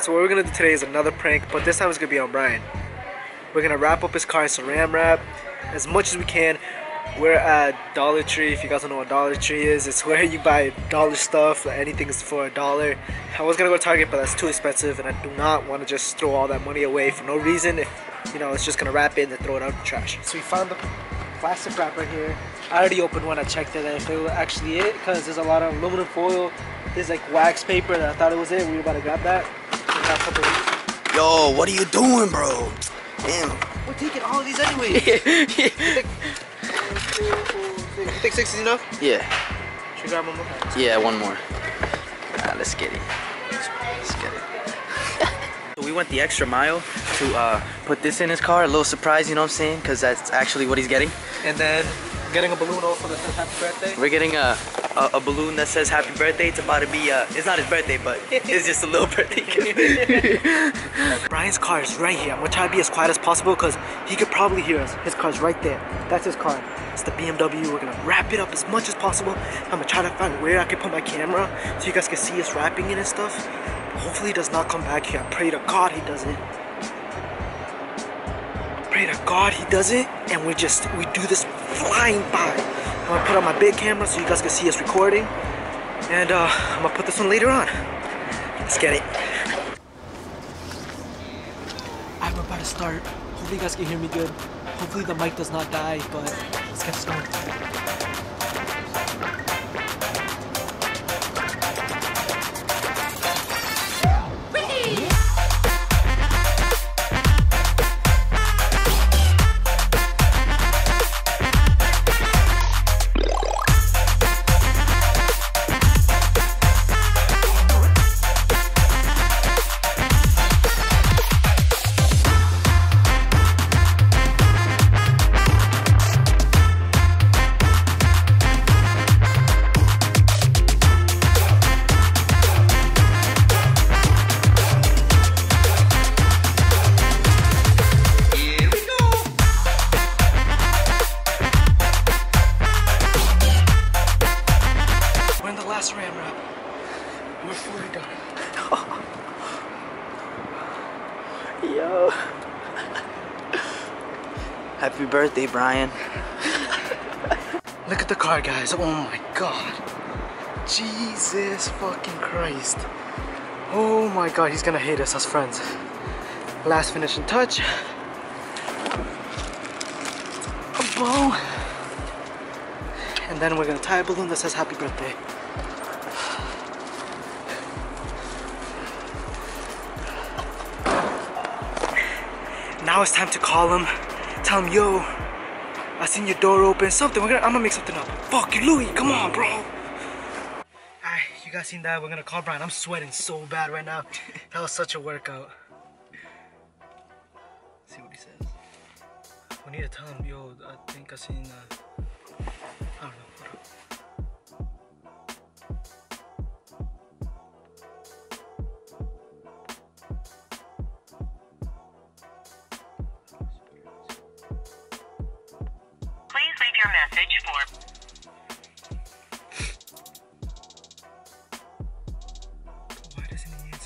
Alright, so what we're going to do today is another prank, but this time it's going to be on Brian. We're going to wrap up his car in Saran Wrap as much as we can. We're at Dollar Tree. If you guys don't know what Dollar Tree is, it's where you buy dollar stuff. Like anything is for $1. I was going to go to Target, but that's too expensive, and I do not want to just throw all that money away for no reason. If, you know, it's just going to wrap it and then throw it out in the trash. So we found the plastic wrap right here. I already opened one. I checked it if it was actually it, because there's a lot of aluminum foil. There's like wax paper that I thought it was it. We were about to grab that. We got a couple of these. Yo, what are you doing, bro? Damn. We're taking all of these anyway. You think 6 is enough? Yeah. Should we grab one more? Yeah, one more. Nah, let's get it. Let's get it. So we went the extra mile to put this in his car. A little surprise, you know what I'm saying? Because that's actually what he's getting. And then getting a balloon also that says happy birthday. We're getting a balloon that says happy birthday. It's about to be, it's not his birthday, but it's just a little birthday gift. Brian's car is right here. I'm gonna try to be as quiet as possible because he could probably hear us. His car's right there. That's his car. It's the BMW. We're gonna wrap it up as much as possible. I'm gonna try to find where I can put my camera so you guys can see us wrapping it and stuff. Hopefully he does not come back here. I pray to God he doesn't. Pray to God he does it, and we do this flying by. I'm gonna put on my big camera so you guys can see us recording, and I'm gonna put this one later on. Let's get it. I'm about to start. Hopefully you guys can hear me good. Hopefully the mic does not die, but let's get started. We're fully done. Yo. Happy birthday, Brian. Look at the car, guys. Oh my God. Jesus fucking Christ. Oh my God, he's gonna hate us as friends. Last finishing touch. A bow. And then we're gonna tie a balloon that says happy birthday. Now it's time to call him, tell him, yo, I seen your door open, something. I'm gonna make something up. Fuck you, Louis, come on, bro. All right, you guys seen that? We're gonna call Brian. I'm sweating so bad right now. That was such a workout. Let's see what he says. We need to tell him, yo, I think I seen, I don't know.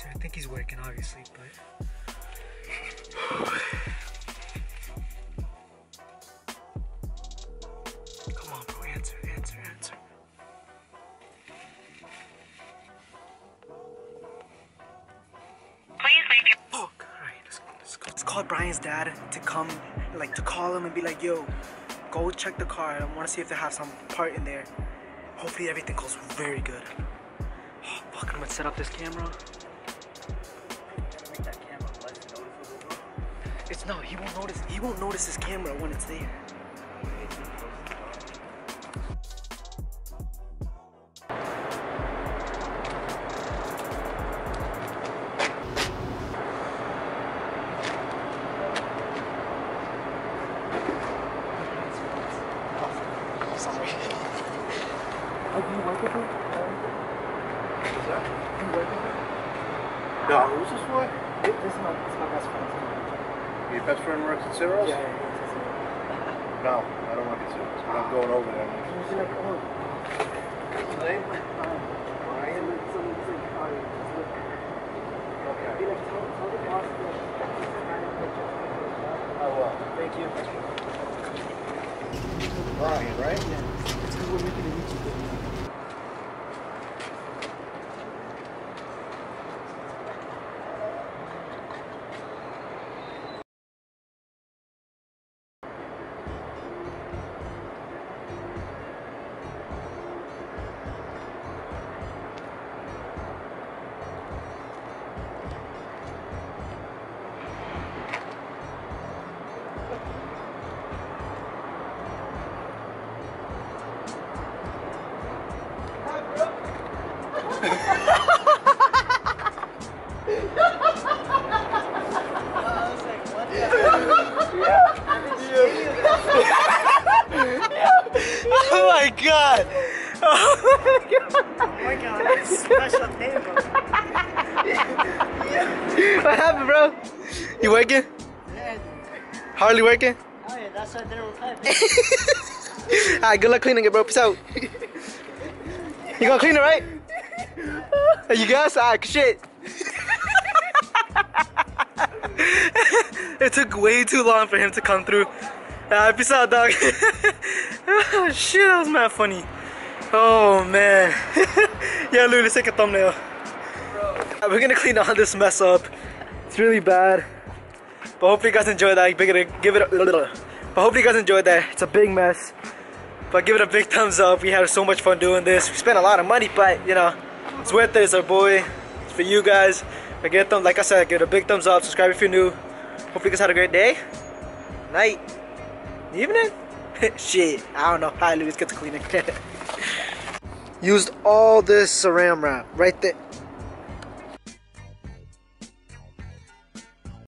I think he's working, obviously, but come on, bro, answer. Please leave your book. All right, let's call Brian's dad to come, like, to call him and be like, yo, go check the car. I want to see if they have some part in there. Hopefully everything goes very good. Oh, fuck, I'm gonna set up this camera. It's no, he won't notice. He won't notice his camera when it's there. Sorry. Do you work with him? What's that? Do you work with him? No, who's this boy? This is my best friend. Your best friend works at Cyril's? Yeah, yeah. No, I don't want to be Cyril's, but I'm going over there. Who's your name? What's his name? Brian. Something like Brian. Okay. Thank you. Brian, right? Yeah. It's good making a YouTube video. God. Oh my god! Oh my god, that's a special day, bro. Yeah. What happened, bro? You working? Yeah. Hardly working? Oh yeah, that's why I didn't reply. Alright, good luck cleaning it, bro. Peace out. You gonna clean it, right? Yeah. You guys? Alright, shit. It took way too long for him to come through. Alright, peace out, dog. Oh, shit, that was mad funny. Oh man. Yeah, Lou, let's take a thumbnail. Bro. We're gonna clean all this mess up. It's really bad. But hopefully you guys enjoyed that. But hopefully you guys enjoyed that. It's a big mess. But give it a big thumbs up. We had so much fun doing this. We spent a lot of money, but you know, it's worth it. It's our boy. It's for you guys. But give them, like I said, give it a big thumbs up. Subscribe if you're new. Hopefully you guys had a great day. Night. Evening. Shit, I don't know. Hi, Louis, get to cleaning. Used all this Saran Wrap right there.